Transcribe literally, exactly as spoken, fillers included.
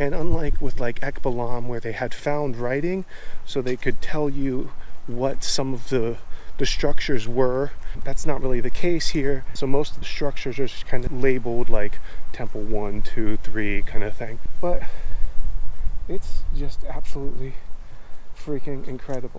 And unlike with like Ekbalam, where they had found writing, so they could tell you what some of the the structures were, that's not really the case here. So most of the structures are just kind of labeled like temple one, two, three kind of thing. But it's just absolutely freaking incredible.